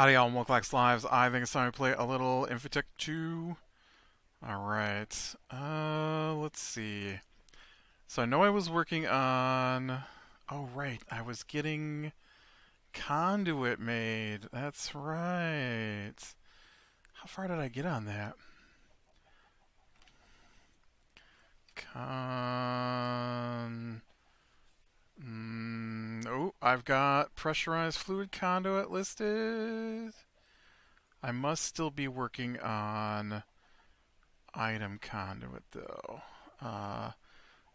Howdy y'all, welcome to Lac's Lives. I think it's time to play a little Infi-Tech 2. Alright, let's see. So I know I was working on... Oh right, I was getting conduit made. That's right. How far did I get on that? Oh, I've got pressurized fluid conduit listed. I must still be working on item conduit though.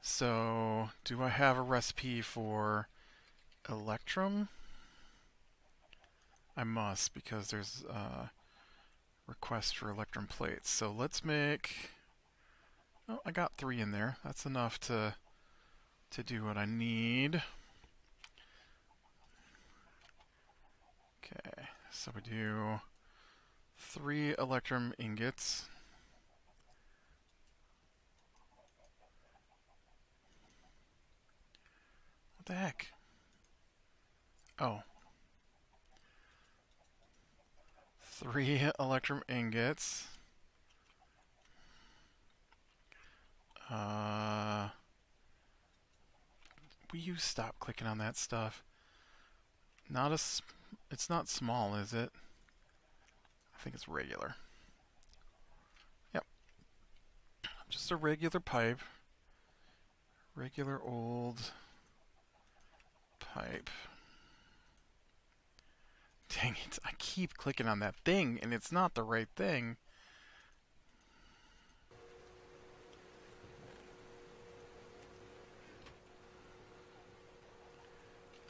So do I have a recipe for electrum? I must, because there's a request for electrum plates. So let's make... Oh, I got 3 in there. That's enough to do what I need. Okay, so we do 3 electrum ingots. What the heck? Oh. 3 electrum ingots. Will you stop clicking on that stuff? Not a... It's not small, is it? I think it's regular. Yep. Just a regular pipe. Regular old pipe. Dang it, I keep clicking on that thing and it's not the right thing.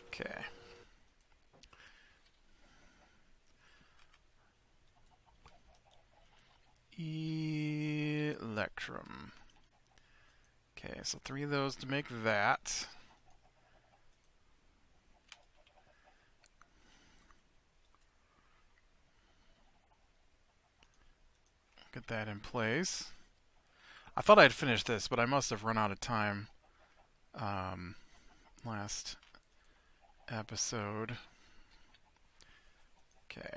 Okay. Electrum. Okay, so 3 of those to make that. Get that in place. I thought I'd finished this, but I must have run out of time last episode. Okay.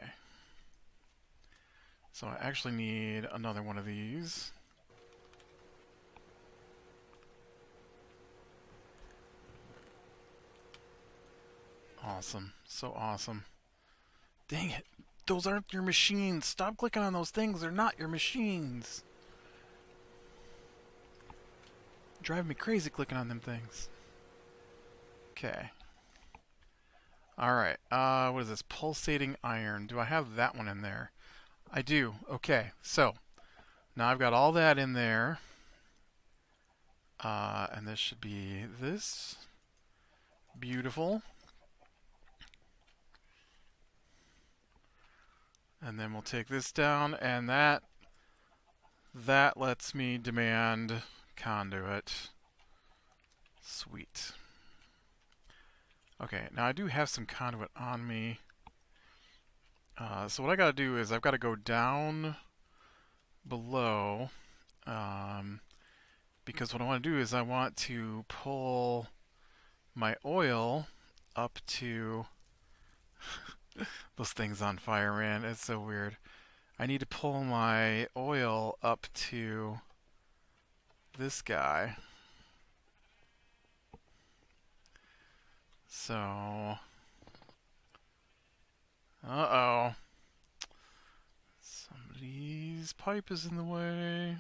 So I actually need another one of these. Awesome. So awesome. Dang it. Those aren't your machines. Stop clicking on those things. They're not your machines. Drive me crazy clicking on them things. Okay. Alright. What is this? Pulsating iron. Do I have that one in there? I do. Okay, so now I've got all that in there, and this should be this. Beautiful. And then we'll take this down, and that lets me demand conduit. Sweet. Okay, now I do have some conduit on me. So what I gotta do is I've gotta go down below, because what I want to do is I want to pull my oil up to those things on fire, man. It's so weird. I need to pull my oil up to this guy. So. Uh-oh. Somebody's pipe is in the way.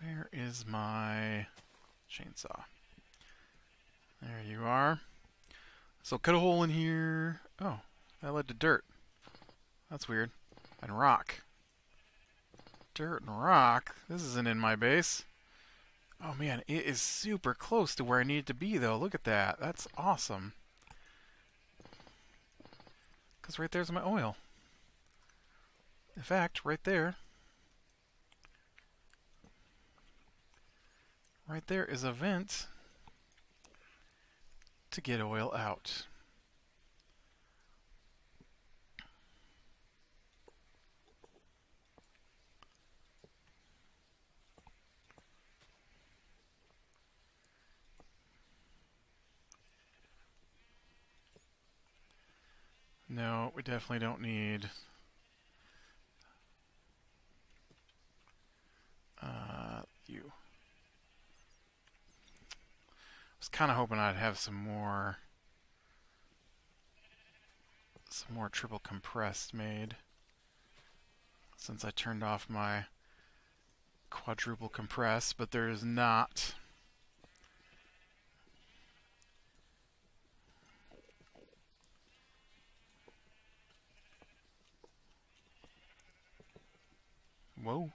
Where is my chainsaw? There you are. So cut a hole in here. Oh, that led to dirt. That's weird. And rock. Dirt and rock? This isn't in my base. Oh man, it is super close to where I need it to be though. Look at that. That's awesome. Because right there's my oil. In fact, right there. Right there is a vent to get oil out. No, we definitely don't need you. I was kind of hoping I'd have some more triple compressed made, since I turned off my quadruple compress, but there is not. Whoa.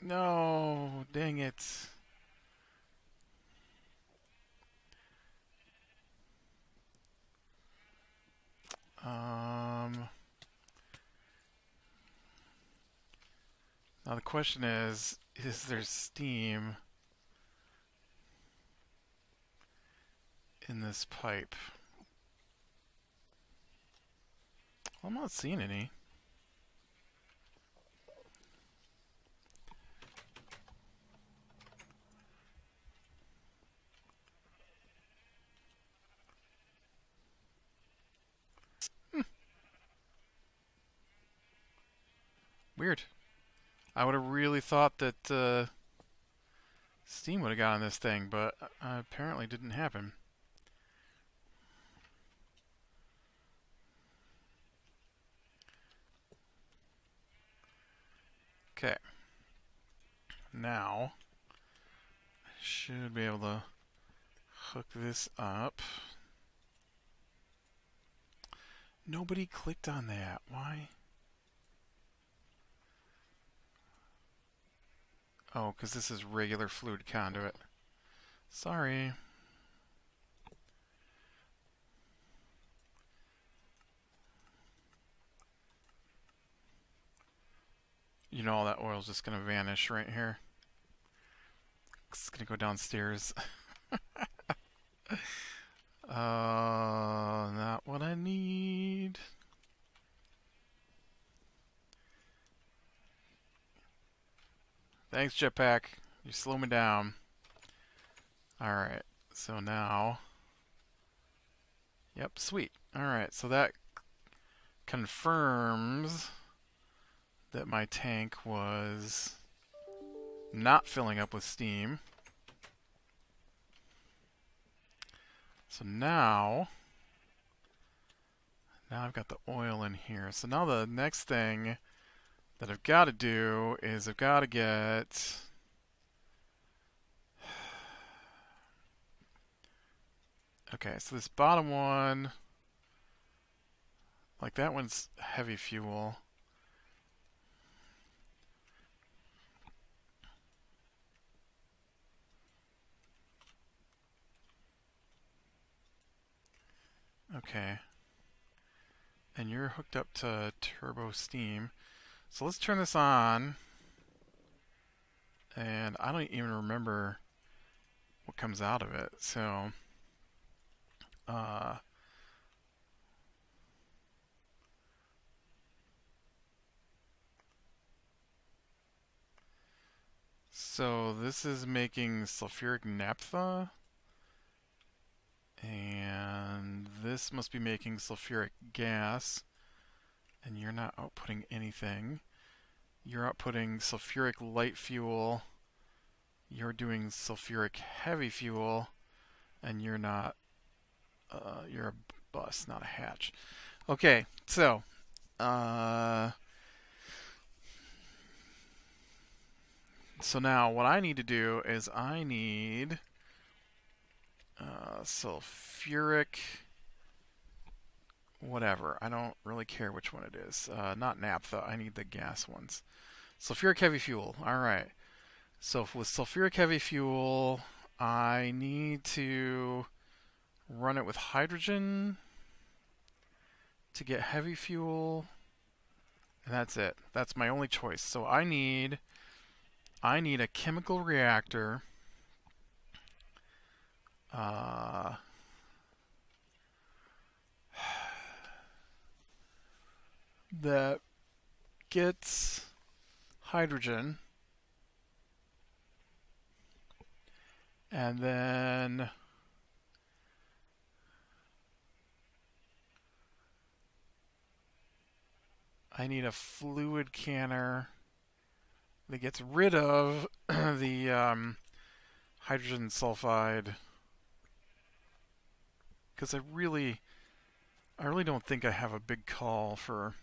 No, dang it. Now the question is there steam in this pipe? Well, I'm not seeing any. Weird. I would have really thought that steam would have gotten this thing, but apparently didn't happen. Okay. Now, I should be able to hook this up. Nobody clicked on that. Why? Oh, because this is regular fluid conduit. Sorry. You know all that oil's just going to vanish right here. It's going to go downstairs. Not what I need. Thanks, Jetpack. You slow me down. Alright, so now... Yep, sweet. Alright, so that confirms that my tank was not filling up with steam. So now I've got the oil in here. So now the next thing that I've got to do is I've got to get okay, so this bottom one, like that one's heavy fuel. Okay, and you're hooked up to turbo steam. So let's turn this on, and I don't even remember what comes out of it. So, so this is making sulfuric naphtha, and this must be making sulfuric gas. And you're not outputting anything. You're outputting sulfuric light fuel. You're doing sulfuric heavy fuel, and you're not. You're a bus, not a hatch. Okay, so so now what I need to do is I need sulfuric. Whatever. I don't really care which one it is. Not naphtha. I need the gas ones. Sulfuric heavy fuel. Alright. So with sulfuric heavy fuel, I need to run it with hydrogen to get heavy fuel. And that's it. That's my only choice. So I need a chemical reactor. That gets hydrogen, and then I need a fluid canner that gets rid of the hydrogen sulfide, because I really don't think I have a big call for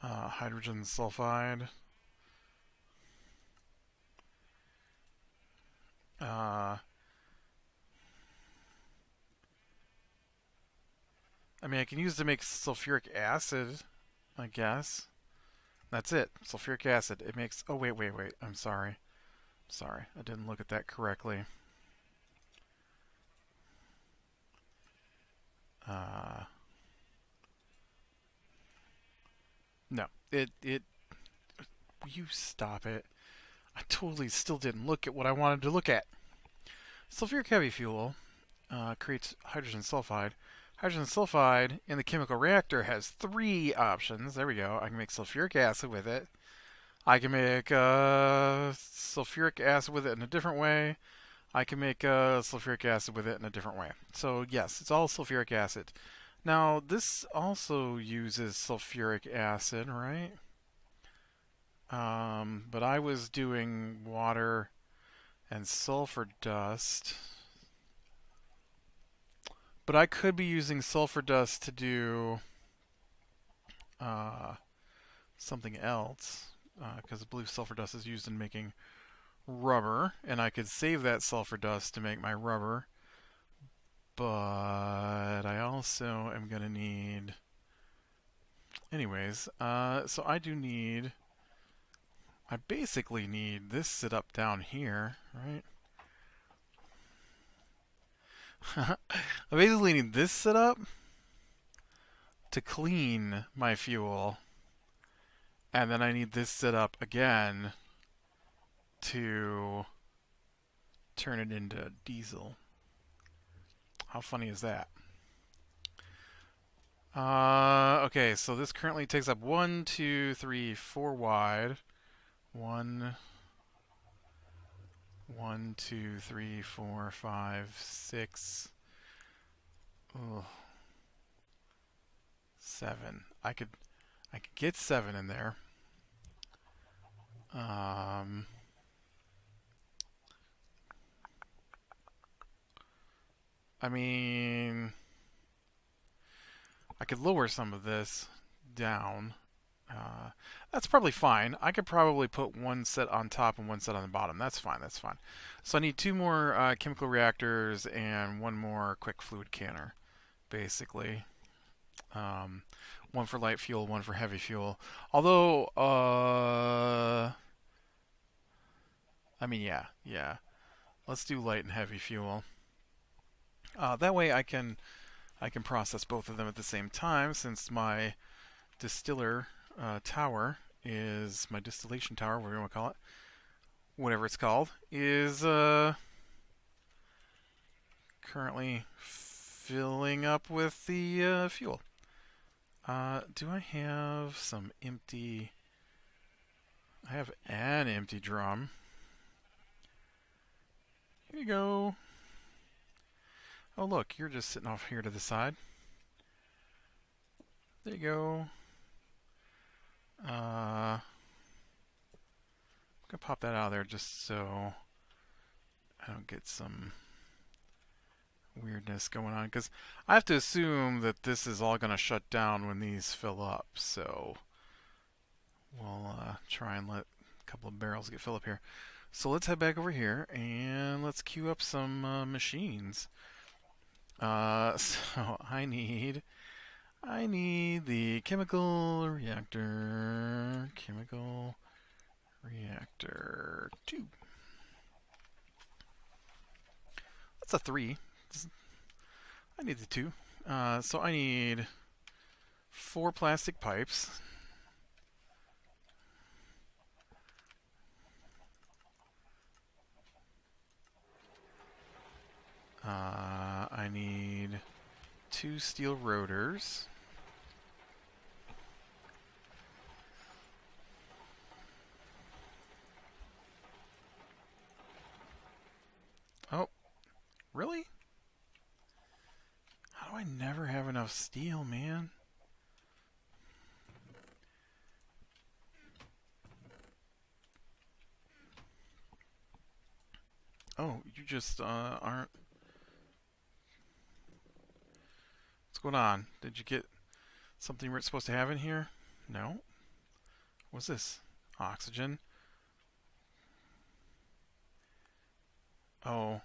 hydrogen sulfide. I mean, I can use it to make sulfuric acid, I guess. That's it, sulfuric acid. It makes, oh, wait, I'm sorry. Sorry, I didn't look at that correctly. No, will you stop it? I totally still didn't look at what I wanted to look at. Sulfuric heavy fuel creates hydrogen sulfide. Hydrogen sulfide in the chemical reactor has three options. There we go. I can make sulfuric acid with it. I can make sulfuric acid with it in a different way. I can make sulfuric acid with it in a different way. So yes, it's all sulfuric acid. Now this also uses sulfuric acid, right? But I was doing water and sulfur dust. But I could be using sulfur dust to do something else, because blue sulfur dust is used in making rubber, and I could save that sulfur dust to make my rubber. But I also am going to need... Anyways, so I do need... I basically need this sit up down here, right? I basically need this setup to clean my fuel, and then I need this setup again to turn it into diesel. How funny is that? Okay, so this currently takes up 1, 2, 3, 4 wide. 1, 2, 3, 4, 5, 6, 7. I could get 7 in there. I mean, I could lower some of this down. That's probably fine. I could probably put one set on top and one set on the bottom. That's fine, that's fine. So I need 2 more chemical reactors and 1 more quick fluid canner, basically. 1 for light fuel, 1 for heavy fuel. Although, I mean, yeah. Let's do light and heavy fuel. That way I can process both of them at the same time, since my distiller... tower is my distillation tower, whatever you want to call it, whatever it's called, is currently filling up with the fuel. Do I have some empty? I have an empty drum. Here you go. Oh look, you're just sitting off here to the side. There you go. I'm gonna pop that out of there just so I don't get some weirdness going on, because I have to assume that this is all gonna shut down when these fill up, so we'll try and let a couple of barrels get filled up here. So let's head back over here and let's queue up some machines. So I need the chemical reactor 2. That's a 3. I need the 2. So I need 4 plastic pipes. I need 2 steel rotors. Oh, really? How do I never have enough steel, man? Oh, you just aren't... What's going on? Did you get something we're supposed to have in here? No. What's this? Oxygen. Oh.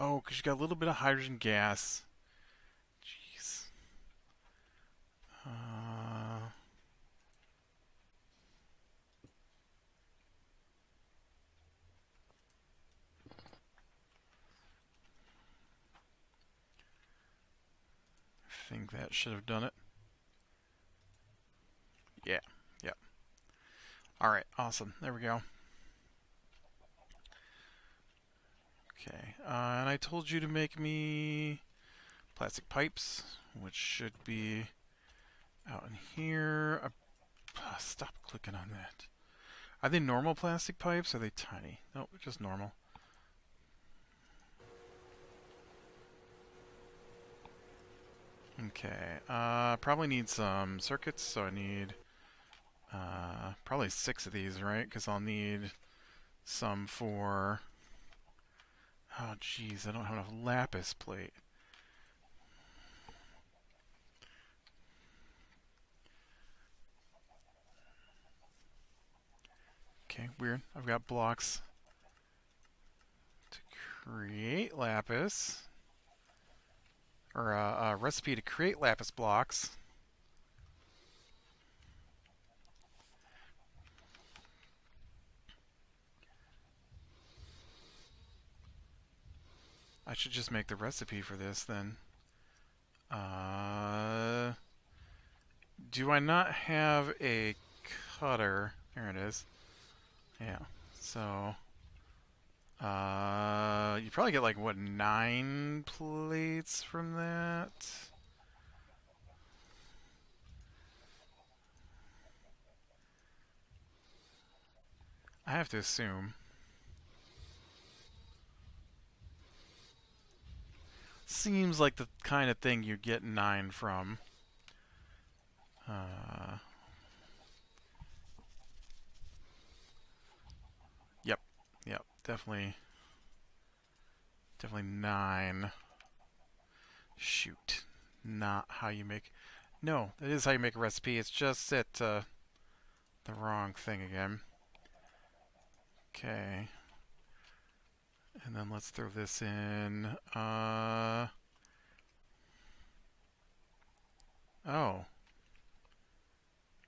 Oh, because you got a little bit of hydrogen gas. Jeez. I think that should have done it. Yeah, yep. Alright, awesome. There we go. Okay, and I told you to make me plastic pipes, which should be out in here. Stop clicking on that. Are they normal plastic pipes? Or are they tiny? Nope, just normal. Okay, probably need some circuits, so I need probably 6 of these, right? Because I'll need some for... Oh, jeez, I don't have enough lapis plate. Okay, weird. I've got blocks to create lapis. Or a recipe to create lapis blocks. I should just make the recipe for this then. Do I not have a cutter? There it is. Yeah. So you probably get like what, 9 plates from that? I have to assume. Seems like the kind of thing you get 9 from. Yep, yep, definitely 9. Shoot, not how you make... No, that is how you make a recipe. It's just at the wrong thing again. Okay. And then let's throw this in. Oh.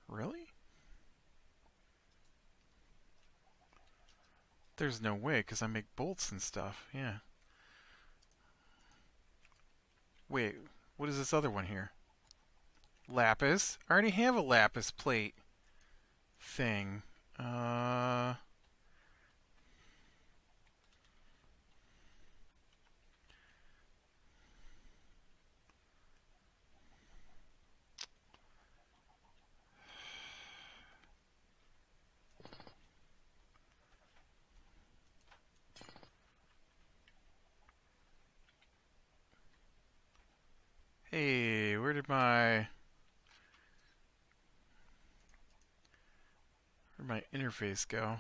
Really? There's no way, because I make bolts and stuff. Yeah. Wait, what is this other one here? Lapis? I already have a lapis plate thing. Hey, where did my interface go?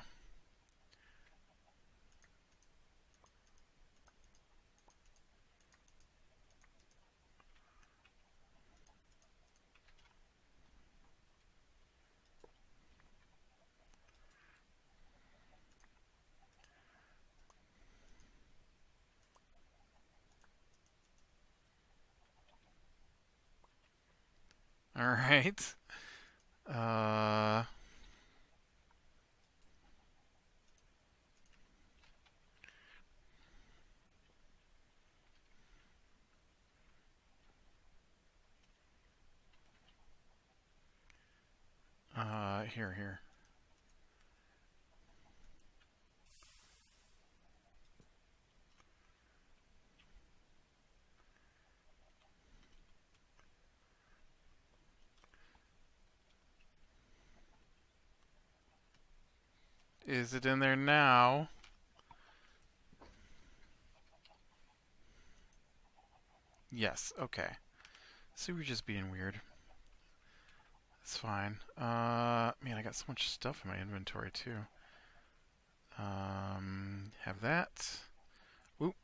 Alright. Here. Is it in there now? Yes, okay. So we're just being weird. It's fine. Man, I got so much stuff in my inventory too. Have that. Oop,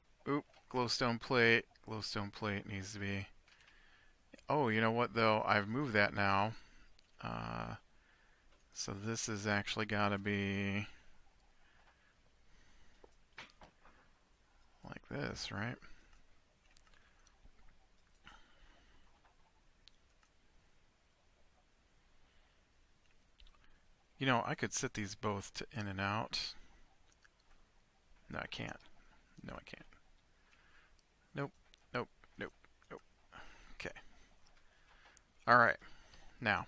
glowstone plate. Glowstone plate needs to be... Oh, you know what though? I've moved that now. So this has actually got to be... like this, right? You know, I could set these both to in and out. No, I can't. No, I can't. Nope. Nope. Nope. Nope. Okay. Alright. Now.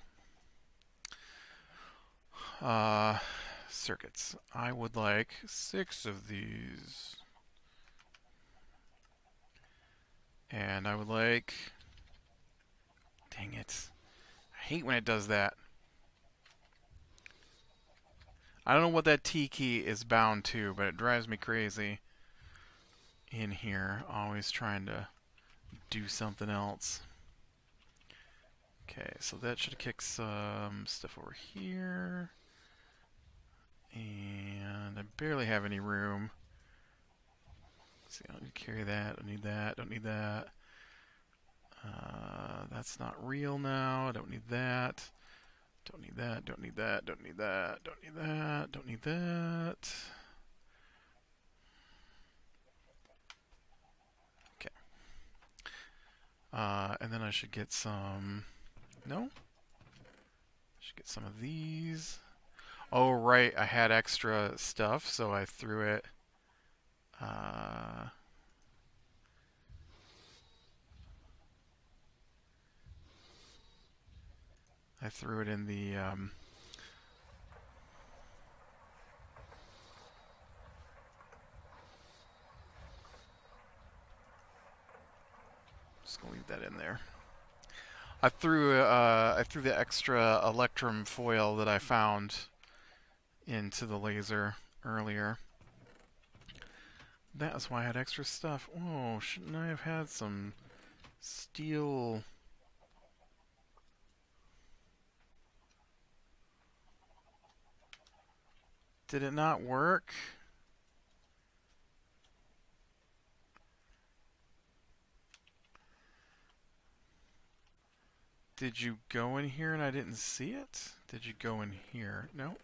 Circuits. I would like 6 of these. And I would like... Dang it. I hate when it does that. I don't know what that T key is bound to, but it drives me crazy in here, always trying to do something else. Okay, so that should kick some stuff over here. And I barely have any room. See, I don't need to carry that, I need that, don't need that. That's not real now, I don't need that. Don't need that, don't need that, don't need that, don't need that, don't need that. Okay. And then I should get some... No? I should get some of these. Oh, right, I had extra stuff, so I threw it... I threw it in the, just gonna leave that in there. I threw the extra electrum foil that I found into the laser earlier. That's why I had extra stuff. Oh, shouldn't I have had some steel... Did it not work? Did you go in here and I didn't see it? Did you go in here? No.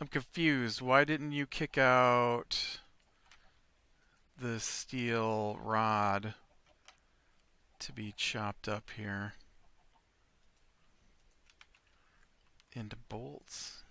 I'm confused. Why didn't you kick out the steel rod to be chopped up here? Into bolts.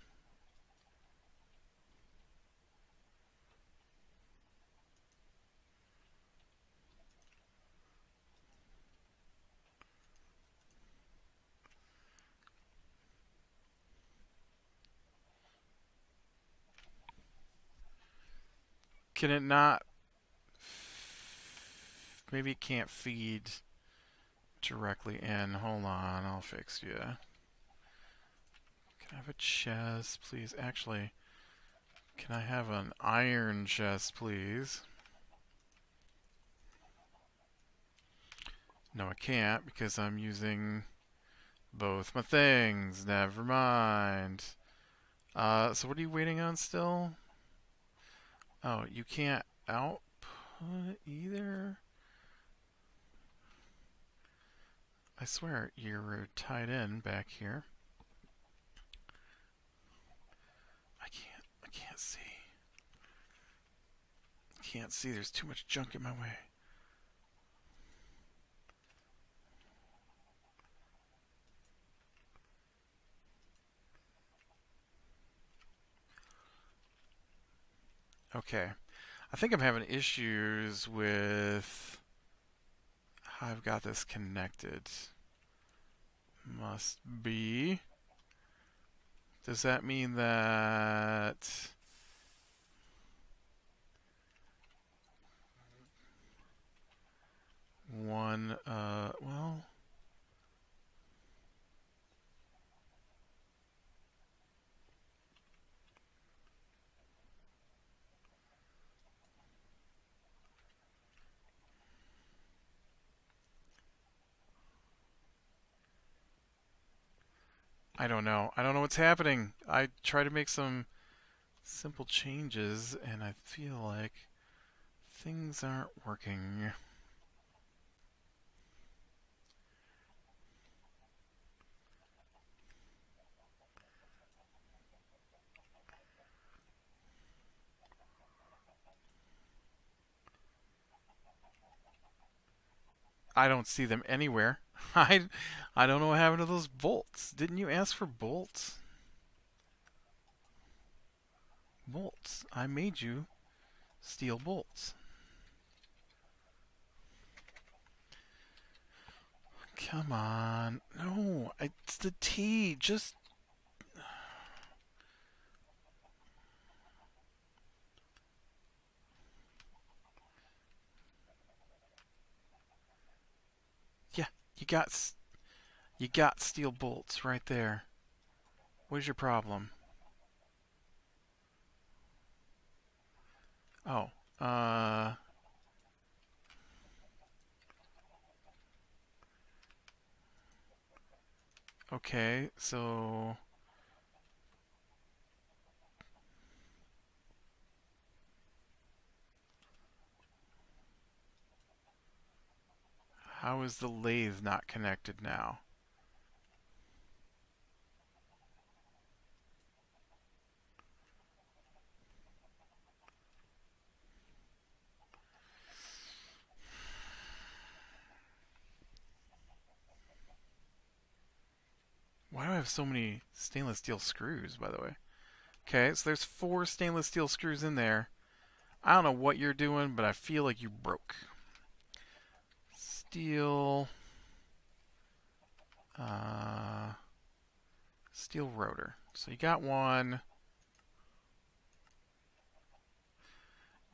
Can it not? Maybe it can't feed directly in. Hold on, I'll fix you. Can I have a chest, please? Actually, can I have an iron chest, please? No, I can't because I'm using both my things. Never mind. So what are you waiting on still? Oh, you can't output either? I swear you're tied in back here. Can't see. Can't see. There's too much junk in my way. Okay. I think I'm having issues with how I've got this connected. Must be... Does that mean that... one, well... I don't know. I don't know what's happening. I try to make some simple changes, and I feel like things aren't working. I don't see them anywhere. I don't know what happened to those bolts. Didn't you ask for bolts? Bolts. I made you steel bolts. Come on. No, it's the T. Just... You got steel bolts right there. What is your problem? Oh, okay, so... How is the lathe not connected now? Why do I have so many stainless steel screws, by the way? Okay, so there's 4 stainless steel screws in there. I don't know what you're doing, but I feel like you broke. Steel rotor. So you got one.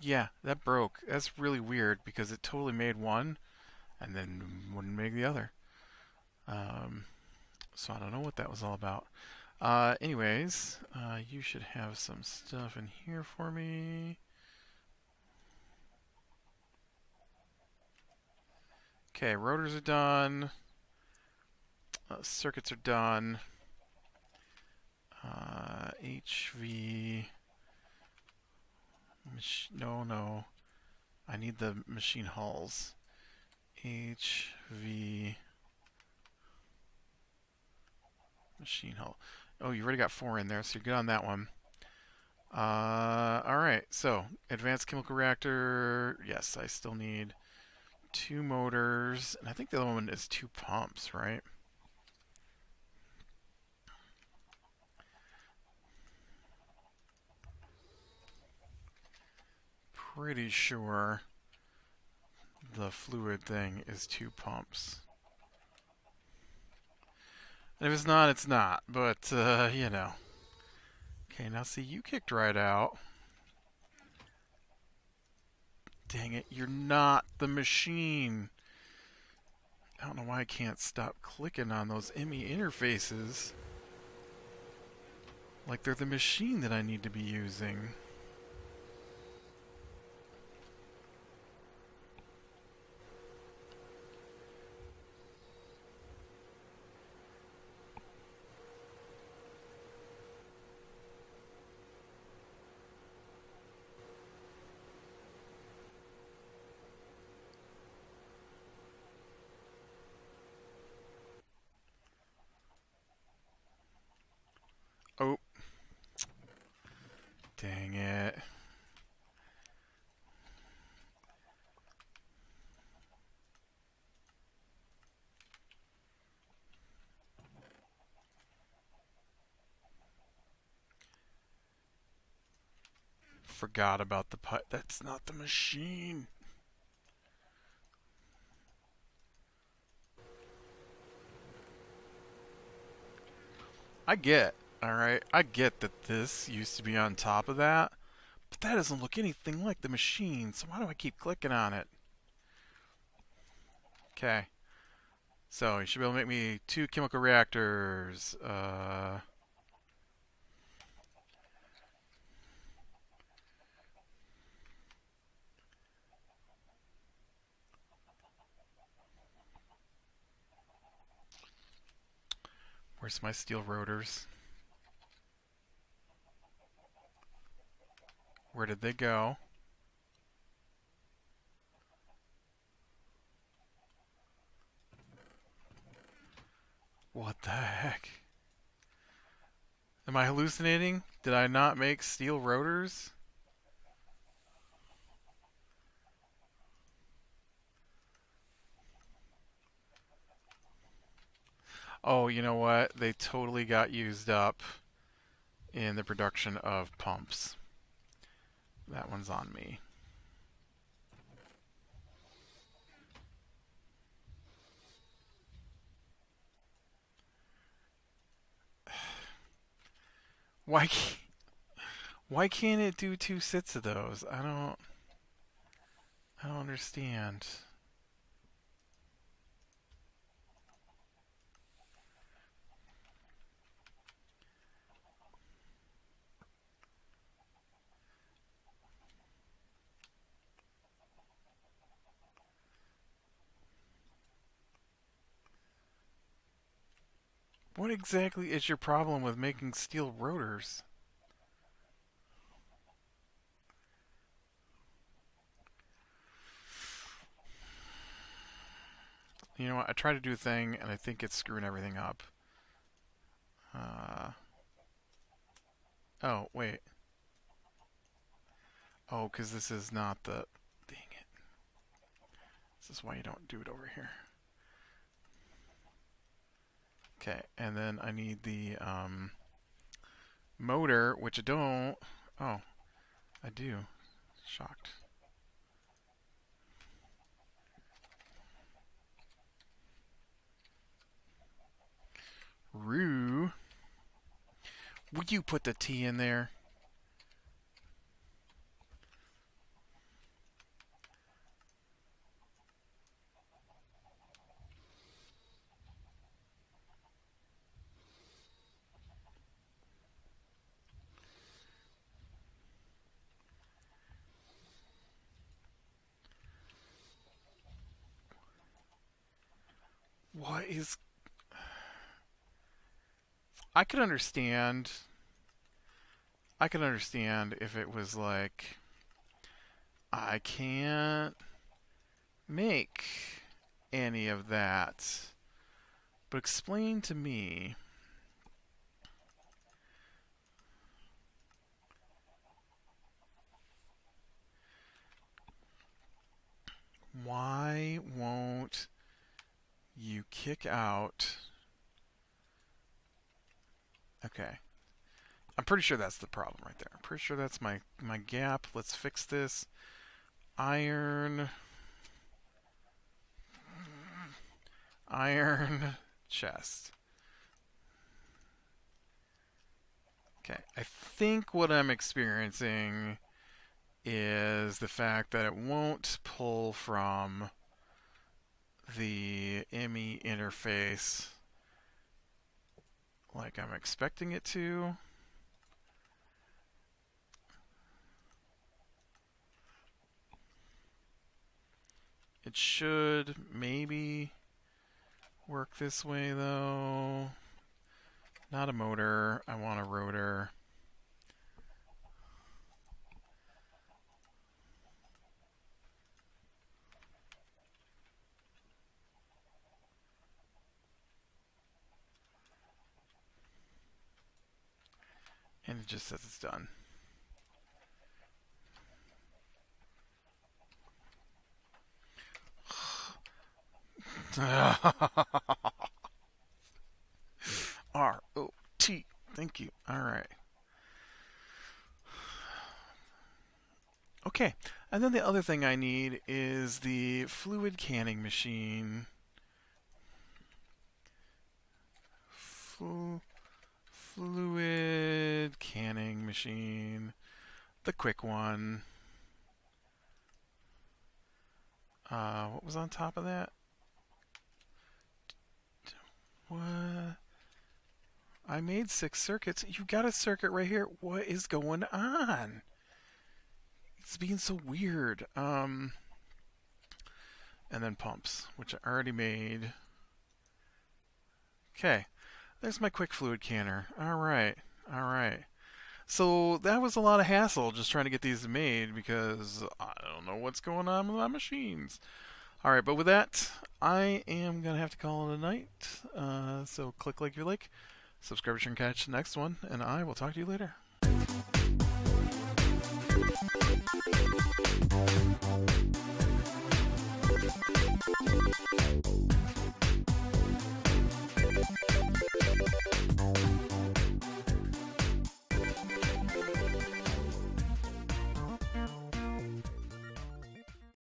Yeah, that broke. That's really weird because it totally made one and then wouldn't make the other. So I don't know what that was all about. Anyways, you should have some stuff in here for me. Okay, rotors are done, circuits are done, HV, no, I need the machine hulls, HV, machine hull. Oh, you already got 4 in there, so you're good on that one. Alright, so, advanced chemical reactor, yes, I still need 2 motors, and I think the other one is 2 pumps, right? Pretty sure the fluid thing is 2 pumps. And if it's not, it's not, but, you know. Okay, now see, you kicked right out. Dang it, you're not the machine. I don't know why I can't stop clicking on those ME interfaces. Like they're the machine that I need to be using. Dang it. Forgot about the pipe. That's not the machine. I get it. Alright, I get that this used to be on top of that, but that doesn't look anything like the machine, so why do I keep clicking on it? Okay, so you should be able to make me 2 chemical reactors. Where's my steel rotors? Where did they go? What the heck? Am I hallucinating? Did I not make steel rotors? Oh, you know what? They totally got used up in the production of pumps. That one's on me. Why can't it do 2 sits of those? I don't understand. What exactly is your problem with making steel rotors? You know what? I tried to do a thing, and I think it's screwing everything up. Oh, wait. Oh, because this is not the... Dang it. This is why you don't do it over here. Okay, and then I need the motor, which I don't. Oh, I do. Shocked. Roo. Would you put the T in there? What is... I could understand if it was like, I can't make any of that. But explain to me... why won't... you kick out. Okay. I'm pretty sure that's the problem right there. I'm pretty sure that's my gap. Let's fix this. Iron. Iron chest. Okay. I think what I'm experiencing is the fact that it won't pull from the IMI interface like I'm expecting it to. It should maybe work this way though. Not a motor, I want a rotor. And it just says it's done. R-O-T. Thank you. All right. Okay. And then the other thing I need is the fluid canning machine. Fluid canning machine, the quick one. What was on top of that? What? I made 6 circuits. You got a circuit right here. What is going on? It's being so weird. And then pumps, which I already made. Okay. There's my quick fluid canner. All right. So that was a lot of hassle just trying to get these made because I don't know what's going on with my machines. All right, but with that, I am going to have to call it a night. So click like you like, subscribe to catch the next one, and I will talk to you later.